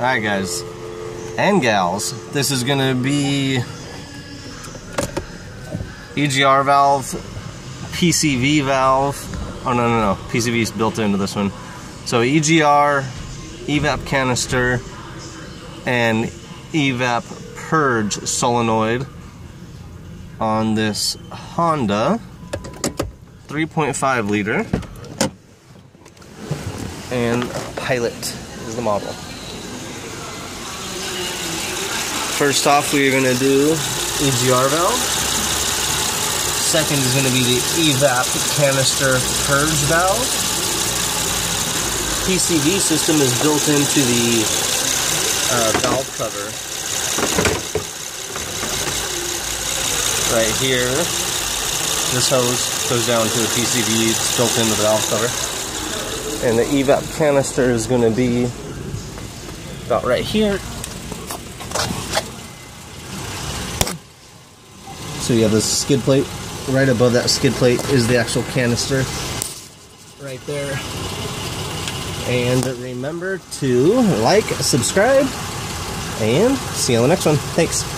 Alright guys and gals, this is gonna be EGR valve, PCV valve, oh no, PCV is built into this one. So EGR, EVAP canister, and EVAP purge solenoid on this Honda 3.5 liter, and Pilot is the model. First off, we're going to do EGR valve. Second is going to be the EVAP canister purge valve. PCV system is built into the valve cover right here. This hose goes down to the PCV, it's built into the valve cover. And the EVAP canister is going to be about right here. So you have this skid plate. Right above that skid plate is the actual canister right there. And remember to like, subscribe, and see you on the next one. Thanks.